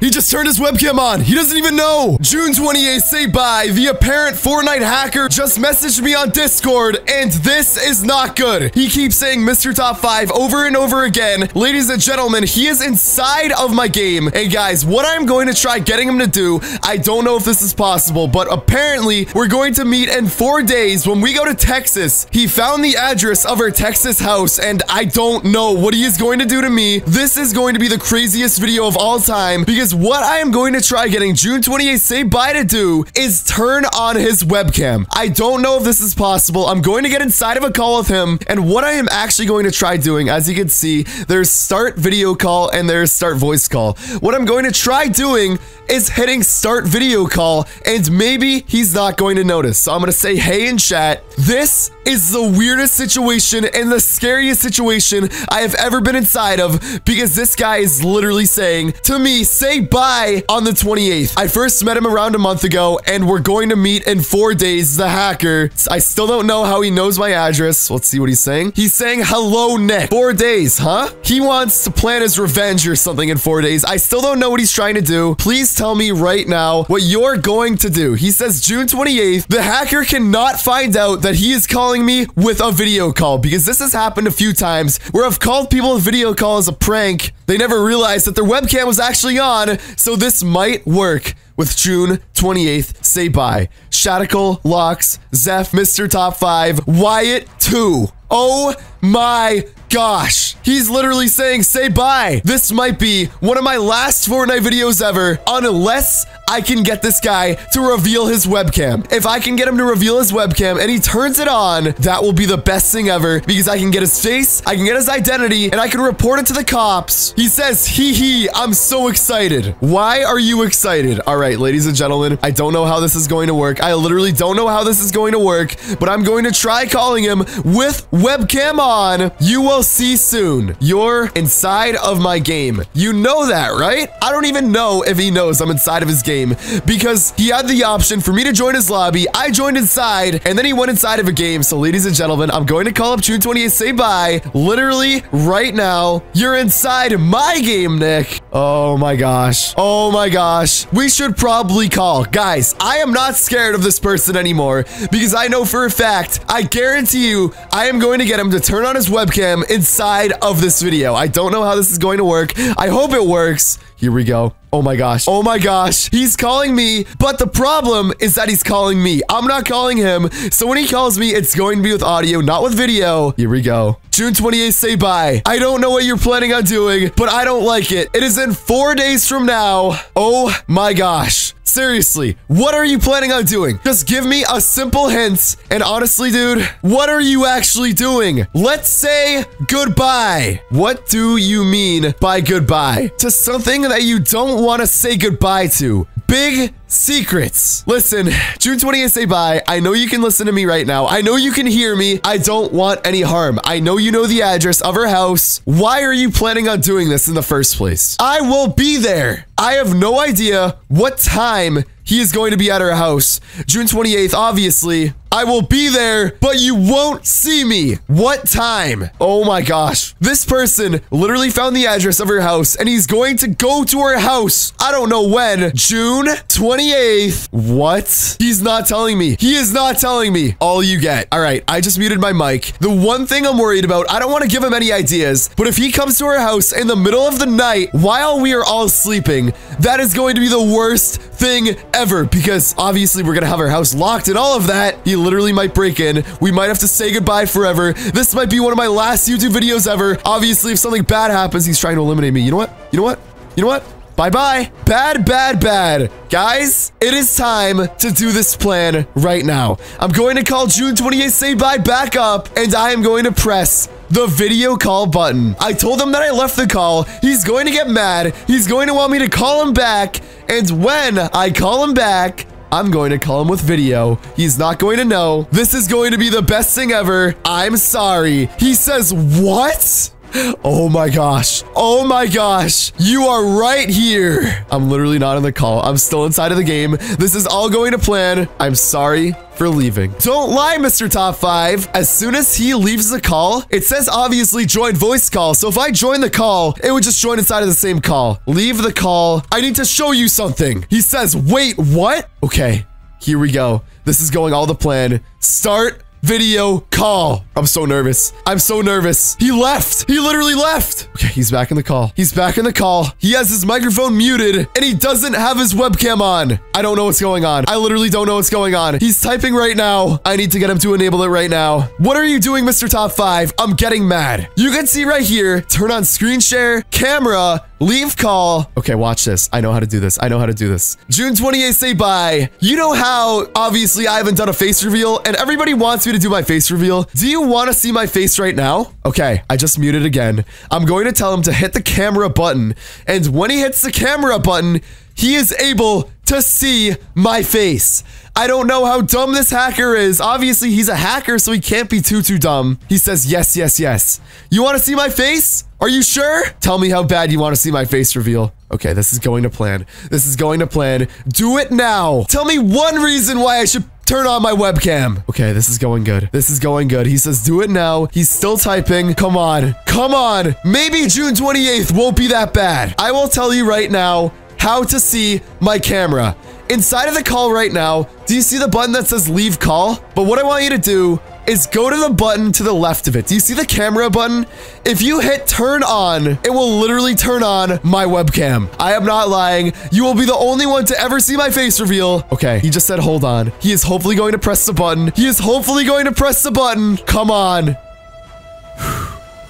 He just turned his webcam on. He doesn't even know. June28saybye, the apparent Fortnite hacker, just messaged me on Discord, and this is not good. He keeps saying MrTop5 over and over again. Ladies and gentlemen, he is inside of my game. And guys, what I'm going to try getting him to do, I don't know if this is possible, but apparently we're going to meet in 4 days when we go to Texas. He found the address of our Texas house, and I don't know what he is going to do to me. This is going to be the craziest video of all time, because what I am going to try getting June28saybye to do is turn on his webcam. I don't know if this is possible. I'm going to get inside of a call with him, and what I am actually going to try doing, as you can see, there's start video call and there's start voice call. What I'm going to try doing is hitting start video call, and maybe he's not going to notice. So I'm going to say hey in chat. This is the weirdest situation and the scariest situation I have ever been inside of, because this guy is literally saying to me, say bye on the 28th. I first met him around a month ago, and we're going to meet in 4 days, the hacker. I still don't know how he knows my address. Let's see what he's saying. He's saying, hello, Nick. 4 days, huh? He wants to plan his revenge or something in 4 days. I still don't know what he's trying to do. Please tell me right now what you're going to do. He says June 28th. The hacker cannot find out that he is calling me with a video call, because this has happened a few times where I've called people a video call as a prank. They never realized that their webcam was actually on. So this might work with June28saybye, Shadical, Locks, Zeph, MrTop5, Wyatt 2. Oh my gosh. He's literally saying say bye. This might be one of my last Fortnite videos ever, unless I can get this guy to reveal his webcam. If I can get him to reveal his webcam and he turns it on, that will be the best thing ever, because I can get his face, I can get his identity, and I can report it to the cops. He says, hee hee, I'm so excited. Why are you excited? All right, ladies and gentlemen, I don't know how this is going to work. I literally don't know how this is going to work, but I'm going to try calling him with webcam on. You will see soon. You're inside of my game. You know that, right? I don't even know if he knows I'm inside of his game, because he had the option for me to join his lobby. I joined inside, and then he went inside of a game. So ladies and gentlemen, I'm going to call up June28saybye literally right now. You're inside my game, Nick. Oh my gosh. Oh my gosh. We should probably call. Guys, I am not scared of this person anymore, because I know for a fact, I guarantee you, I am going to get him to turn on his webcam inside of this video. I don't know how this is going to work. I hope it works. Here we go. Oh my gosh. Oh my gosh. He's calling me, but the problem is that he's calling me. I'm not calling him. So when he calls me, it's going to be with audio, not with video. Here we go. June28saybye. I don't know what you're planning on doing, but I don't like it. It is in 4 days from now. Oh my gosh. Seriously, what are you planning on doing? Just give me a simple hint. And honestly, dude, what are you actually doing? Let's say goodbye. What do you mean by goodbye? To something that you don't want to say goodbye to. Big secrets. Listen, June28saybye, I know you can listen to me right now. I know you can hear me. I don't want any harm. I know you know the address of her house. Why are you planning on doing this in the first place? I will be there. I have no idea what time he is going to be at her house. June 28th, obviously. I will be there, but you won't see me. What time? Oh my gosh. This person literally found the address of her house, and he's going to go to her house. I don't know when. June 28th. What? He's not telling me. He is not telling me. All you get. All right. I just muted my mic. The one thing I'm worried about, I don't want to give him any ideas, but if he comes to her house in the middle of the night while we are all sleeping, that is going to be the worst thing ever, because obviously we're going to have our house locked and all of that. He literally might break in. We might have to say goodbye forever. This might be one of my last YouTube videos ever. Obviously, if something bad happens, he's trying to eliminate me. You know what? You know what? You know what? Bye-bye. Bad, bad, bad. Guys, it is time to do this plan right now. I'm going to call June28saybye back up, and I am going to press the video call button. I told him that I left the call. He's going to get mad. He's going to want me to call him back, and when I call him back, I'm going to call him with video. He's not going to know. This is going to be the best thing ever. I'm sorry. He says, what? Oh my gosh. Oh my gosh. You are right here. I'm literally not in the call. I'm still inside of the game. This is all going to plan. I'm sorry for leaving. Don't lie, Mr. Top 5. As soon as he leaves the call, it says obviously join voice call. So if I join the call, it would just join inside of the same call. Leave the call. I need to show you something. He says, wait, what? Okay, here we go. This is going all the plan. Start video call. I'm so nervous. I'm so nervous. He left. He literally left. Okay, he's back in the call. He's back in the call. He has his microphone muted and he doesn't have his webcam on. I don't know what's going on. I literally don't know what's going on. He's typing right now. I need to get him to enable it right now. What are you doing, Mr. Top 5? I'm getting mad. You can see right here. Turn on screen share, camera, leave call. Okay, watch this. I know how to do this. I know how to do this. June28, say bye. You know how, obviously, I haven't done a face reveal and everybody wants me to do my face reveal. Do you want to see my face right now? Okay, I just muted again. I'm going to tell him to hit the camera button. And when he hits the camera button, he is able to see my face. I don't know how dumb this hacker is. Obviously, he's a hacker, so he can't be too dumb. He says, yes, yes, yes. You want to see my face? Are you sure? Tell me how bad you want to see my face reveal. Okay, this is going to plan. This is going to plan. Do it now. Tell me one reason why I should turn on my webcam. Okay, this is going good. This is going good. He says, do it now. He's still typing. Come on. Come on. Maybe June 28th won't be that bad. I will tell you right now how to see my camera. Inside of the call right now, do you see the button that says leave call? But what I want you to do is go to the button to the left of it. Do you see the camera button? If you hit turn on, it will literally turn on my webcam. I am not lying. You will be the only one to ever see my face reveal. Okay, he just said hold on. He is hopefully going to press the button. He is hopefully going to press the button. Come on.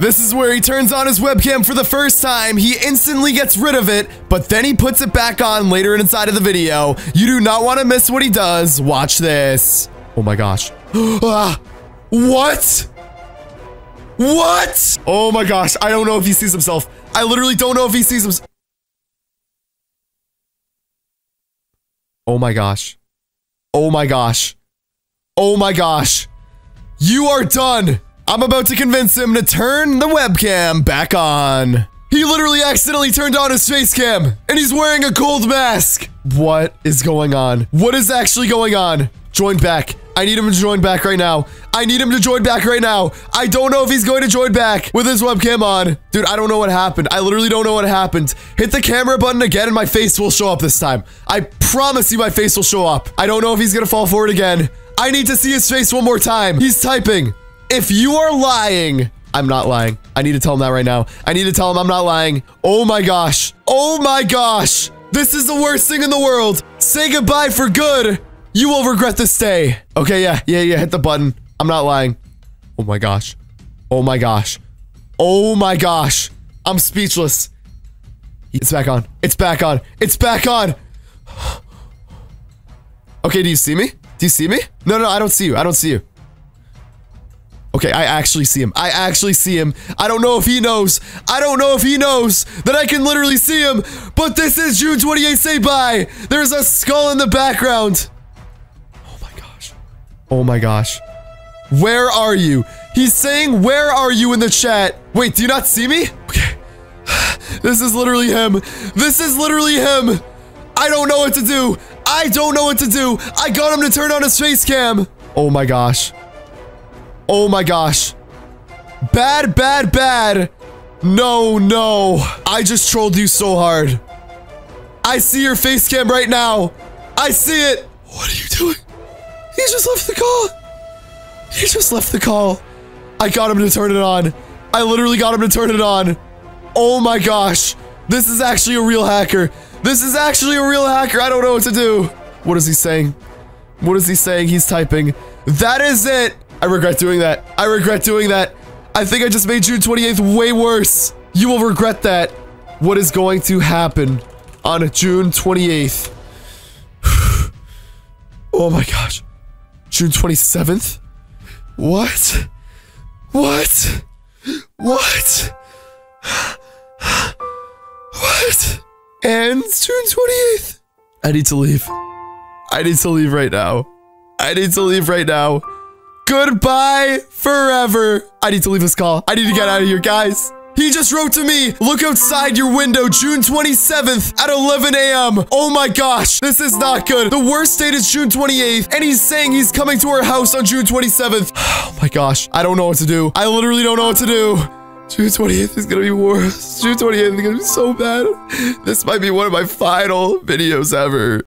This is where he turns on his webcam for the first time. He instantly gets rid of it, but then he puts it back on later inside of the video. You do not want to miss what he does. Watch this. Oh my gosh. Ah, what? What? Oh my gosh. I don't know if he sees himself. I literally don't know if he sees himself. Oh my gosh. Oh my gosh. Oh my gosh. You are done. I'm about to convince him to turn the webcam back on. He literally accidentally turned on his face cam, and he's wearing a cold mask. What is going on? What is actually going on? Join back. I need him to join back right now. I need him to join back right now. I don't know if he's going to join back with his webcam on. Dude, I don't know what happened. I literally don't know what happened. Hit the camera button again and my face will show up this time. I promise you my face will show up. I don't know if he's going to fall forward again. I need to see his face one more time. He's typing. If you are lying, I'm not lying. I need to tell him that right now. I need to tell him I'm not lying. Oh my gosh. Oh my gosh. This is the worst thing in the world. Say goodbye for good. You will regret this day. Okay, yeah. Hit the button. I'm not lying. Oh my gosh. Oh my gosh. Oh my gosh. I'm speechless. It's back on. It's back on. It's back on. Okay, do you see me? Do you see me? No, I don't see you. I don't see you. Okay, I actually see him. I actually see him. I don't know if he knows. I don't know if he knows that I can literally see him, but this is June 28th, say bye. There's a skull in the background. Oh my gosh. Oh my gosh. Where are you? He's saying, where are you in the chat? Wait, do you not see me? Okay. This is literally him. This is literally him. I don't know what to do. I don't know what to do. I got him to turn on his face cam. Oh my gosh. Oh my gosh. Bad. No. I just trolled you so hard. I see your face cam right now. I see it. What are you doing? He just left the call. He just left the call. I got him to turn it on. I literally got him to turn it on. Oh my gosh. This is actually a real hacker. This is actually a real hacker. I don't know what to do. What is he saying? What is he saying? He's typing. That is it. I regret doing that. I regret doing that. I think I just made June 28th way worse. You will regret that. What is going to happen on June 28th? Oh my gosh. June 27th? What? What? And June 28th? I need to leave. I need to leave right now. I need to leave right now. Goodbye forever. I need to leave this call. I need to get out of here, guys. He just wrote to me, look outside your window, June 27th at 11 a.m. Oh my gosh, this is not good. The worst date is June 28th, and he's saying he's coming to our house on June 27th. Oh my gosh, I don't know what to do. I literally don't know what to do. June 28th is gonna be worse. June 28th is gonna be so bad. This might be one of my final videos ever.